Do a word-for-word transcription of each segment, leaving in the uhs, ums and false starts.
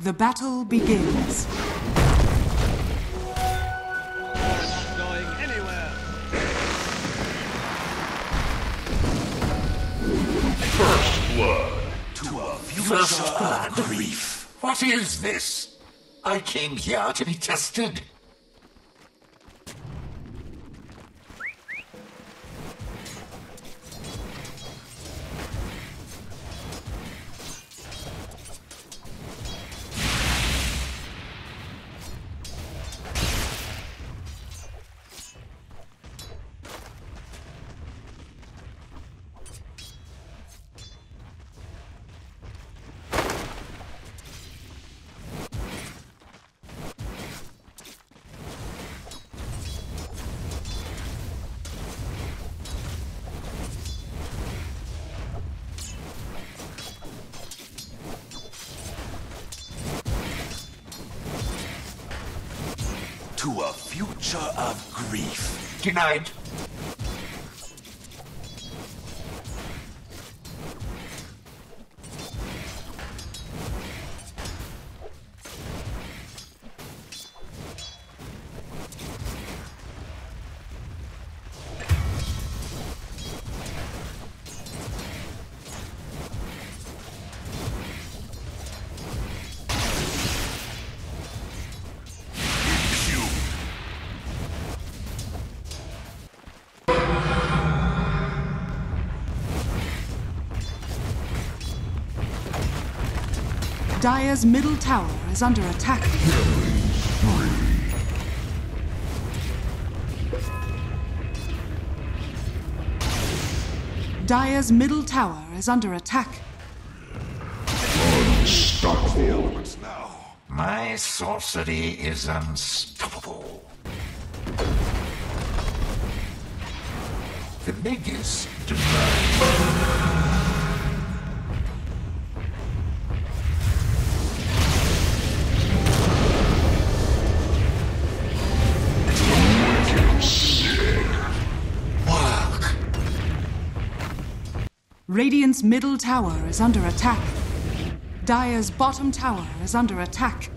The battle begins. First blood, grief. What is this? I came here to be tested. To a future of grief. Denied. Dire's middle tower is under attack. Dire's middle tower is under attack. Unstoppable. Now. My sorcery is unstoppable. The biggest divide. Radiant's middle tower is under attack. Dire's bottom tower is under attack.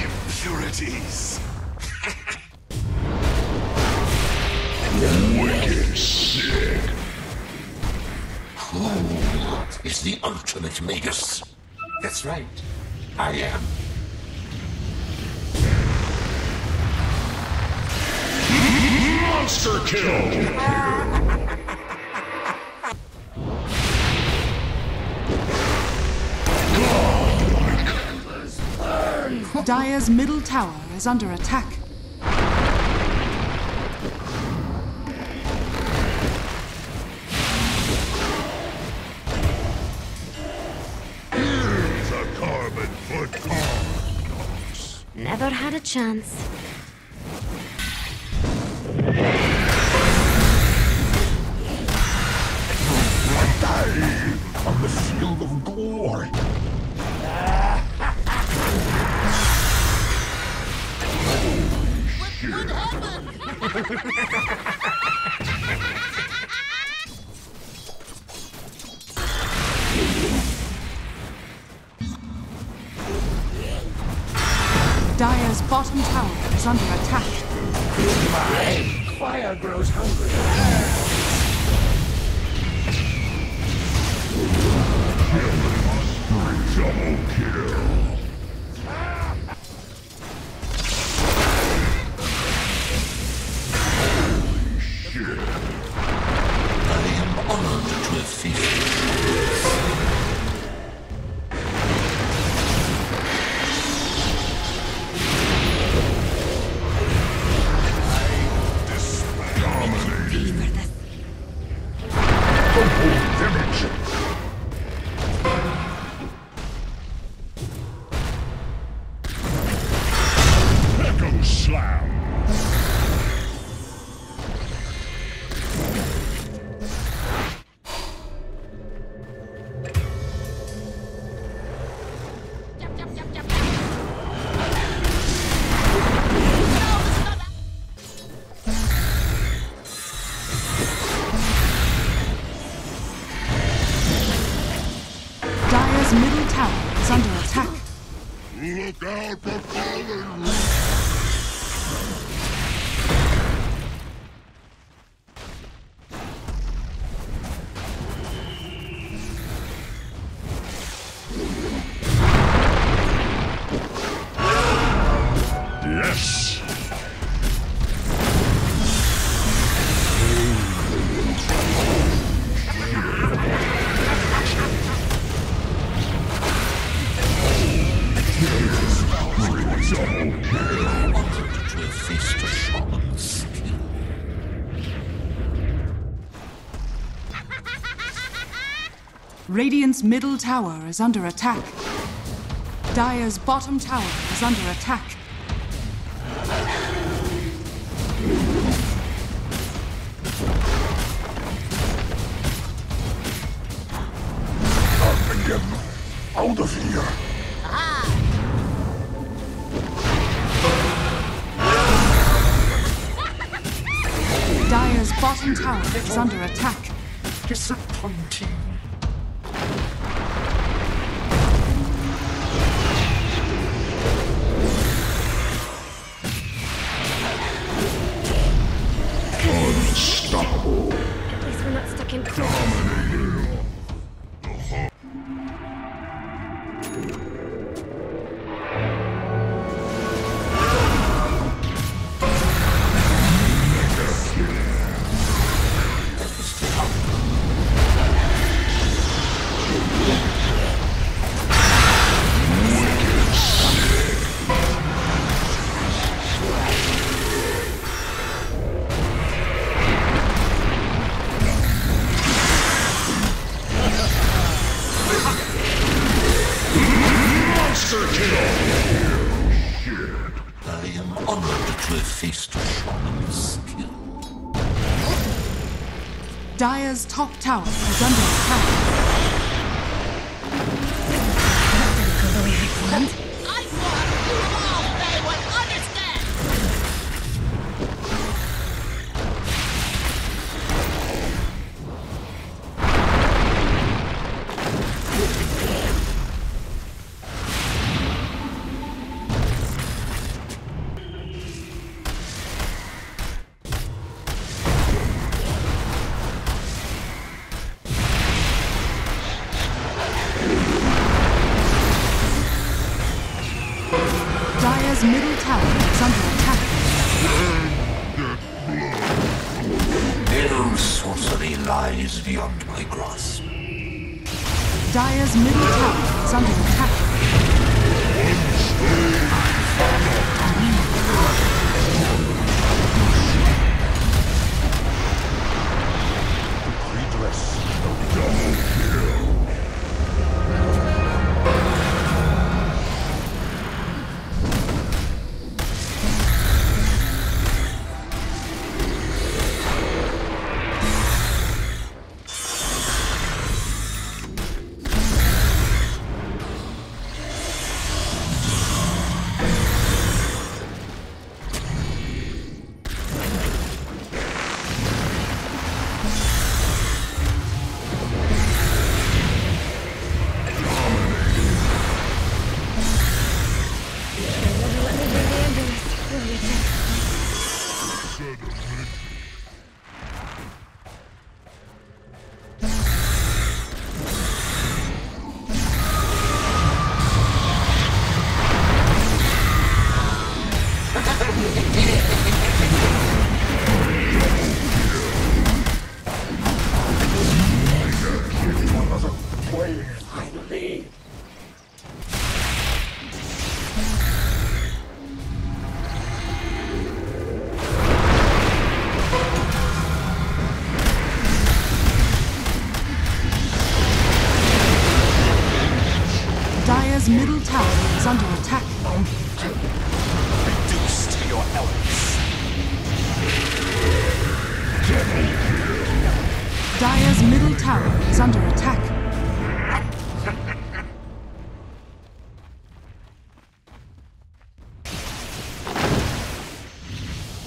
Impurities! Wicked sick! Who is the ultimate magus? That's right, I am. Monster kill! God-like. Dire's middle tower is under attack. Here's a carbon footprint. Never had a chance. On the field of glory. Holy shit. What happened? Dire's bottom tower is under attack. My fire grows hungry. Double kill. Holy shit. I am honored to have feasted on this. I despair. Dominate. Double damage. middle tower is under attack. Look out for falling! Yes! I wanted to feast a shaman's skill. Radiant's middle tower is under attack. Dire's bottom tower is under attack. Up again. Out of here. Dire's bottom tower is under attack. Disappointing. Unstoppable. At least we're not stuck in dominating. Dire's top tower is under attack. Nothing could go away from it. I thought you all they would beyond my grasp. Dire's middle tower is under attack. Redress of double Middle tower is under attack. Reduced to your elements. Dire's middle tower is under attack.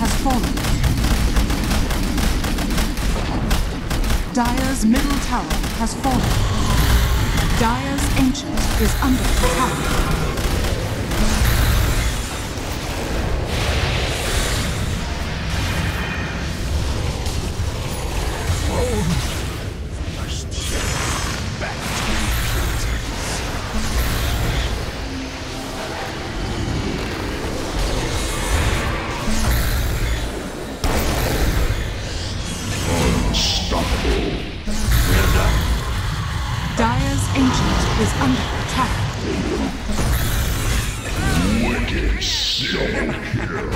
has fallen. Dire's middle tower has fallen. Dire's Ancient is under attack. Dire's Ancient is under attack. Wicked silly kill.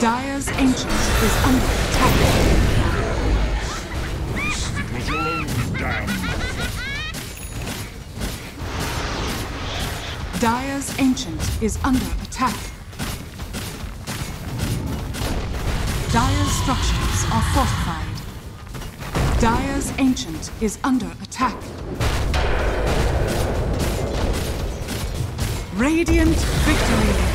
Dire's Ancient is under attack. Dire's Ancient is under attack. Dire's Ancient is under attack. It was your own damn. Dire's Ancient is under attack. Dire's structures are fortified. Dire's Ancient is under attack. Radiant victory!